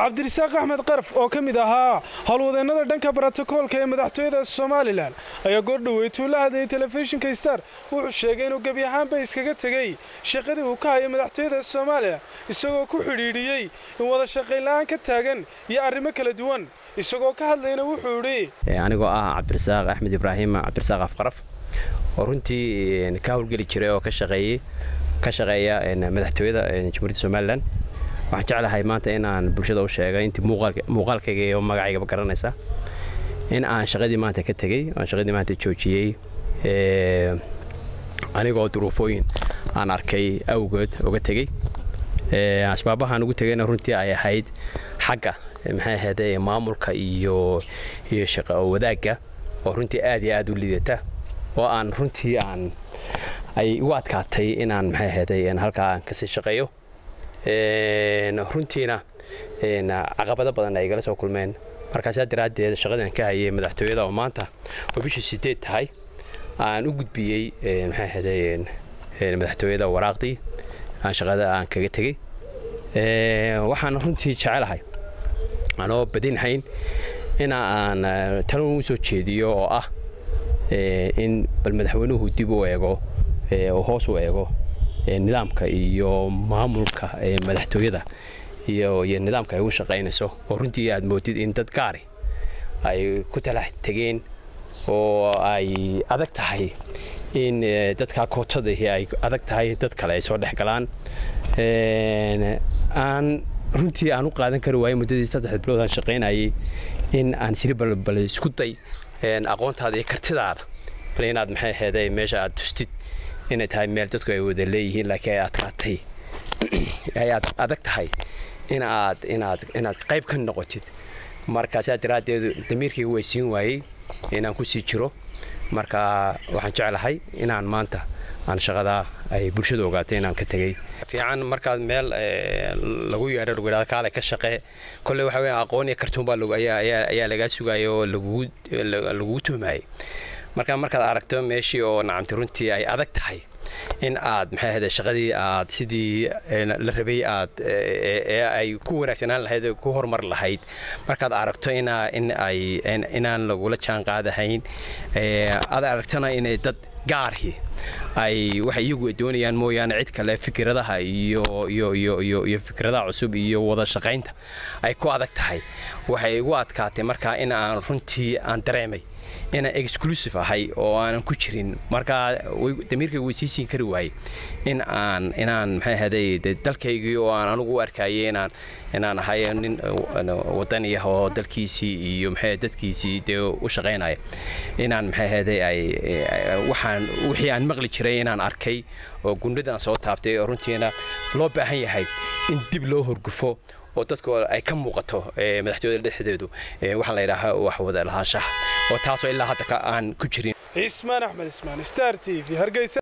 Abdirisaaq Ahmed Qarfoo oo ka mid ahaa howlwadeennada dhanka baraatokoolka ee madaxtooyada Soomaaliland ayaa goordhawey uu la hadlay telefishinka Star wuxuu sheegay inuu gabi ahaanba iskaga tagay shaqadii uu ka hayay madaxtooyada Soomaaliya isagoo ku xiriiriyay in wada shaqayn la'aan ka taagan iyo arrimo kala duwan isagoo ka hadlayna wuxuu yiri anigoo ah Abdirisaaq Ahmed Ibrahim Abdirisaaq Qarfoo oo runtii ka howlgali jiray oo ka shaqeeya madaxtooyada Jamhuuriyadda Soomaaliland waxaan jeclahay maanta in aan bulshada u sheegay intii muuqaalkayga iyo magacayga garanaysa in aan shaqadii maanta ka tagay aan shaqadii maanta joojiyay anigoo duruufooyin aan arkay awgeed uga tagay asbaabaha aan ugu tagayna runtii ay ahayd xagga maxay ahayd maamulka iyo shaqo wadaagga oo runtii aad iyo aad u liidata oo aan runtii aan ay u adkaatay in aan maxay ahayd in halka aan ka sii shaqeeyo runtiina caqabado badan ay igala soo kulmeen markaas daraadeed shaqadan ka hayay madaxtooyada oo maanta oo bishii 8 tahay aan u gudbiyay maxay ahayd madaxtooyada waraaqdi aan shaqada aan kaga tagay waxaan runtii jecelahay anoo badinahay in aan talo soo jeediyo oo ah in bal madaxweynuhu dib u eego oo hoos u eego nidaamka iyo maamulka madaxtooyada iyo nidaamka ay u shaqeynayso oo runtii aad moodid in dad gaari ay ku tala tageen oo ay adag tahay in dadka kootada ay adag tahay dad kale ay soo dhex galaan aan runtii aan u qaadan karo way mudadii 3 bilood aan shaqeynayay in aan siri bal isku day aqoontaada iyo kartidaada bal inaad maxay ahayd meesha aad tustid إن هاي مالتك ويود اللي هي لك أتقطعي هي أتقطعي إن أت قريب كن نقطة مركزات راد دمير كي هو يسين وعي إن أكو سيجرو مركا وحنش على هاي إن عن مانتا عن شغلة أي برشة وقعتين عن كتجي في عن مركز مال لقوا يعرضوا على كله كشقة كل واحد عقوني كرتون بالو يا لقاسو جايو لقوت معي marka aragto meeshii oo naamti runtii ay adag tahay in aad maxay ahayd shaqadii aad sidii la rabay aad ay ku wanaagsanaan lahayd ku hormar lahayd marka aragto in ay inaan lagu la jaan qaadahayn aad aragtana in dad gaarhi ay waxay iyagu doonayaan mooyaan cid kale fikradaha iyo fikradaha cusub iyo wada shaqeynta ay ku adag tahay waxay ugu adkaatay marka in aan runtii aan dareemay إن exclusive هاي أو أنا كشرين مركا تميرك ويسيسين كروي إن أنا هذا دلكي أو أنا نقول أركاي إن أنا هاي أنا وطني هو دلكيسي يوم هاي دلكيسي ده وشغين هاي إن أنا هذا أي وحيان مغلق شري إن أنا أركاي وجندنا صوت هابتي رنتينا لوب هاي إن دبلوه رقفو وتذكر أي كم وقته مدحتوه اللي حددوا وحلا يراها وحوذا لها شح وتعصوا إلا حتى كأن كشرين. إسمان أحمد إسمان ستار تي في هرجيس.